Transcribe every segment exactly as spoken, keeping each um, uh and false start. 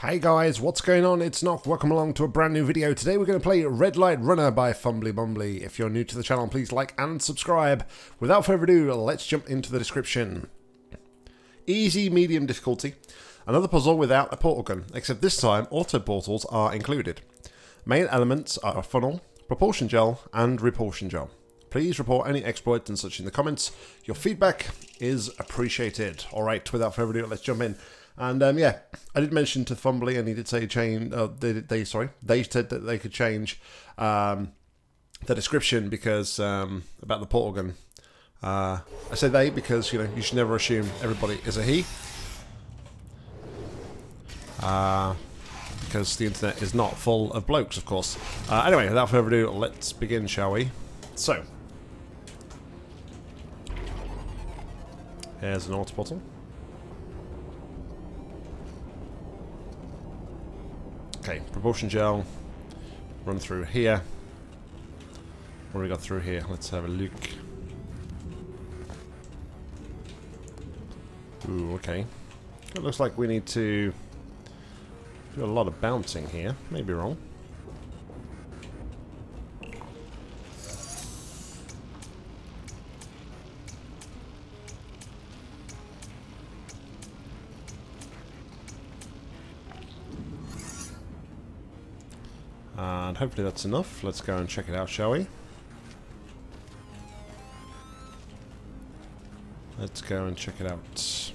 Hey guys, what's going on? It's Nock. Welcome along to a brand new video. Today we're going to play Red Light Runner by Fumbly Bumbly. If you're new to the channel, please like and subscribe. Without further ado, let's jump into the description. Easy, medium difficulty. Another puzzle without a portal gun, except this time auto portals are included. Main elements are a funnel, propulsion gel, and repulsion gel. Please report any exploits and such in the comments. Your feedback is appreciated. Alright, without further ado, let's jump in. And um, yeah, I did mention to Fumbly, and he did say change. Uh, they, they sorry, they said that they could change um, the description because um, about the portal gun. Uh, I say they because you know you should never assume everybody is a he, uh, because the internet is not full of blokes, of course. Uh, anyway, without further ado, let's begin, shall we? So, here's an auto bottle. Okay, propulsion gel, run through here. What have we got through here? Let's have a look. Ooh, okay. It looks like we need to do a lot of bouncing here. Maybe wrong. And hopefully that's enough. Let's go and check it out, shall we? Let's go and check it out.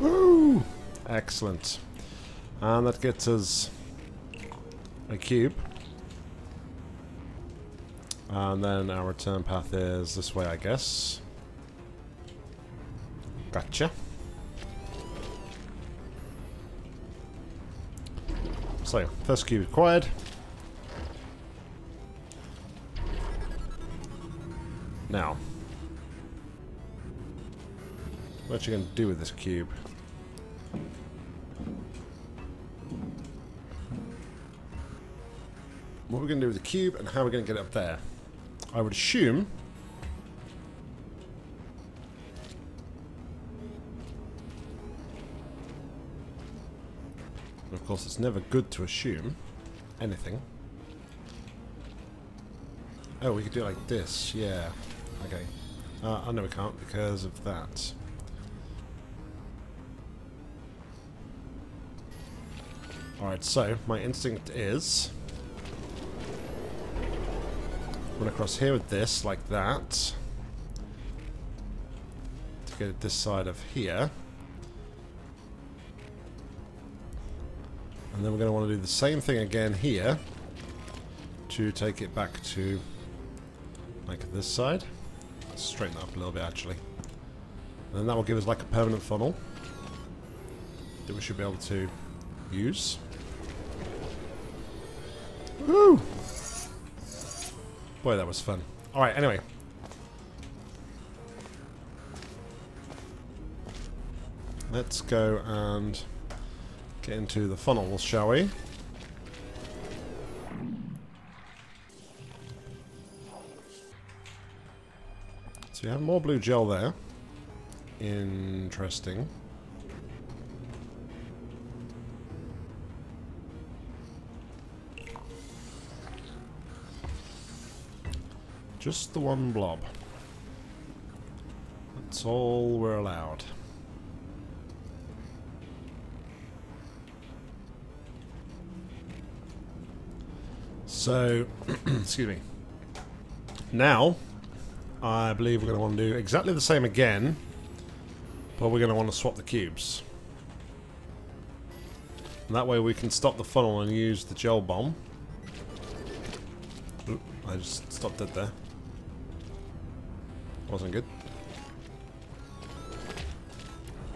Woo! Excellent. And that gets us a cube. And then our return path is this way, I guess. Gotcha. So, first cube acquired. Now, what are you going to do with this cube? What are we going to do with the cube and how are we going to get it up there? I would assume of course, it's never good to assume anything. Oh, we could do it like this, yeah. Okay. Uh, I know we can't because of that. Alright, so my instinct is run across here with this, like that. To get it this side of here. And then we're going to want to do the same thing again here to take it back to like this side. Let's straighten that up a little bit actually. And then that will give us like a permanent funnel that we should be able to use. Woo! Boy, that was fun. Alright, anyway. Let's go and get into the funnel, shall we? So you have more blue gel there. Interesting. Just the one blob. That's all we're allowed. So, excuse me. Now, I believe we're going to want to do exactly the same again, but we're going to want to swap the cubes. And that way we can stop the funnel and use the gel bomb. Oop, I just stopped it there. Wasn't good.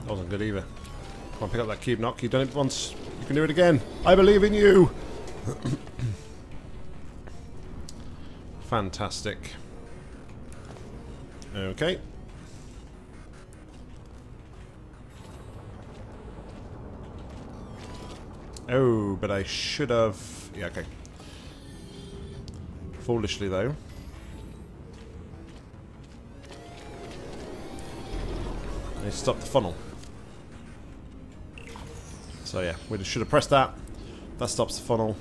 Wasn't good either. Come on, pick up that cube, Nock. You've done it once. You can do it again. I believe in you! Fantastic. Okay. Oh, but I should have... Yeah, okay. Foolishly, though. and it stopped the funnel. So yeah, we should have pressed that. That stops the funnel.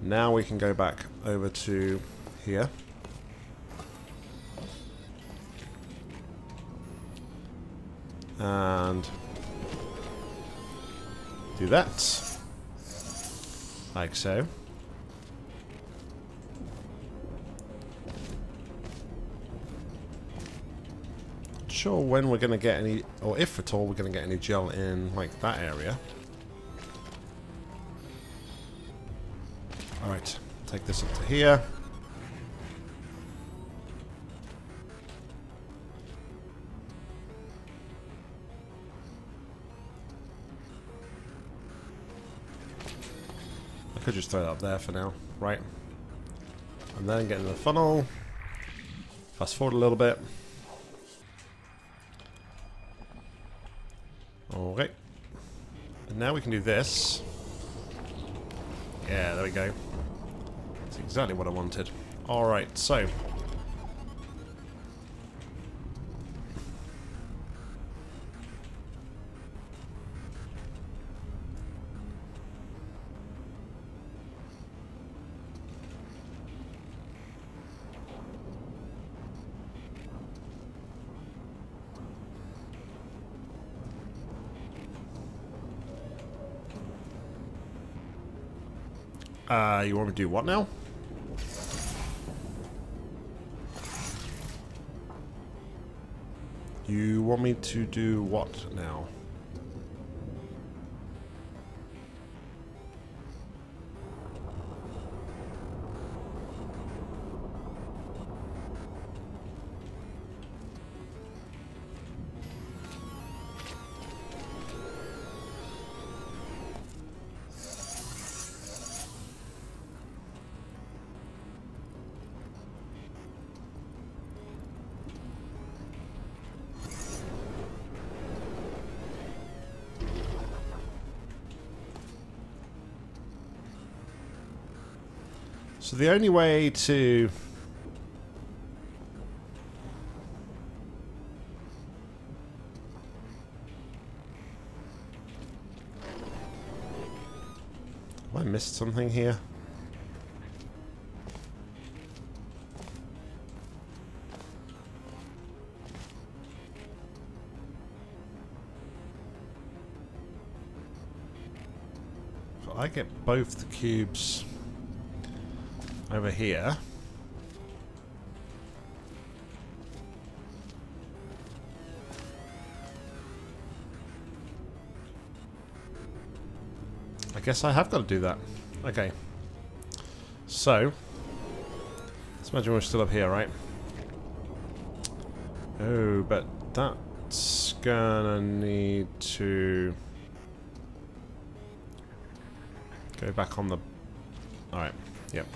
Now we can go back over to here. And do that. Like so. Not sure when we're going to get any, or if at all we're going to get any gel in like that area. Alright, take this up to here. I could just throw that up there for now, right? And then get into the funnel. Fast forward a little bit. Okay. And now we can do this. Yeah, there we go. That's exactly what I wanted. Alright, so. Uh, you want me to do what now? You want me to do what now? So the only way to... Have I missed something here? So I get both the cubes over here. I guess I have got to do that. Okay. So, let's imagine we're still up here, right? Oh, but that's gonna need to go back on the... Alright, yep.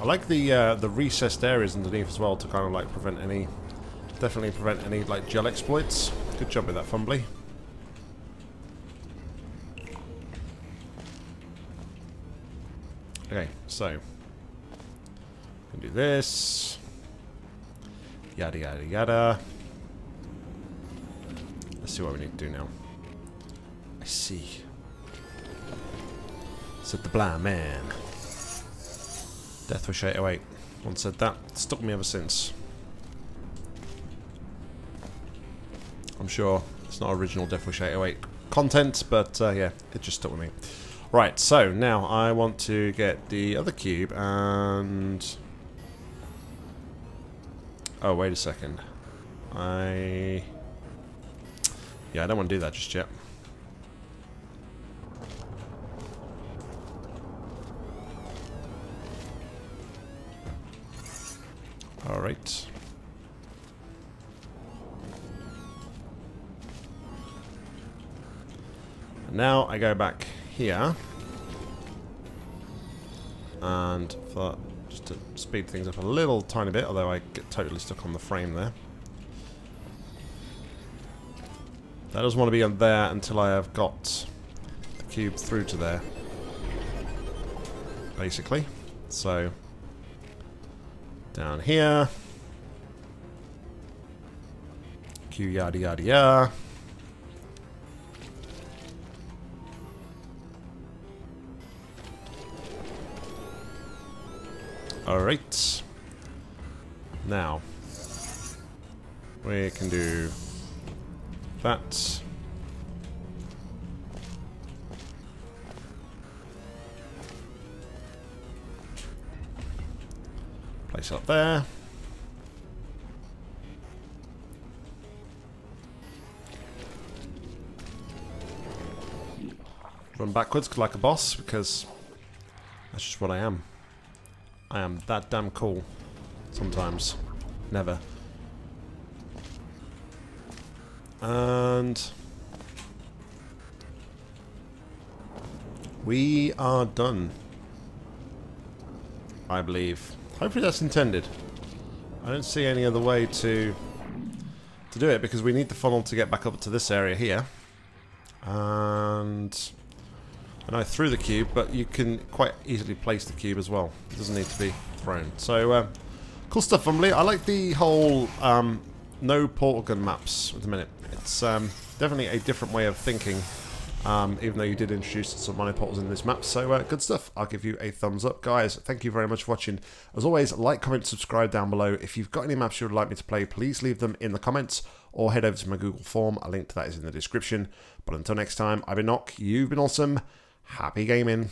I like the uh, the recessed areas underneath as well to kind of like prevent any, definitely prevent any like gel exploits. Good job with that, Fumbly. Okay, so we can do this. Yada yada yada. Let's see what we need to do now. I see. Said the blind man. Deathwish eight oh eight. One said that. Stuck me ever since. I'm sure it's not original Deathwish eight oh eight content, but uh, yeah, it just stuck with me. Right, so now I want to get the other cube and... Oh, wait a second. I... Yeah, I don't want to do that just yet. Alright. Now I go back here. And for, just to speed things up a little tiny bit, although I get totally stuck on the frame there. That doesn't want to be on there until I have got the cube through to there. Basically. So... Down here. Q yada yada yada. Alright. Now, we can do that. Place up there. Run backwards like a boss, because that's just what I am. I am that damn cool. Sometimes. Never. And we are done. I believe. Hopefully that's intended. I don't see any other way to to do it, because we need the funnel to get back up to this area here. And And I threw the cube, but you can quite easily place the cube as well. It doesn't need to be thrown. So, um, cool stuff, Fumbly. I like the whole um, no portal gun maps at the minute. It's um, definitely a different way of thinking, um, even though you did introduce some monoportals in this map. So, uh, good stuff. I'll give you a thumbs up. Guys, thank you very much for watching. As always, like, comment, subscribe down below. If you've got any maps you would like me to play, please leave them in the comments, or head over to my Google form. A link to that is in the description. But until next time, I've been Nock. You've been awesome. Happy gaming.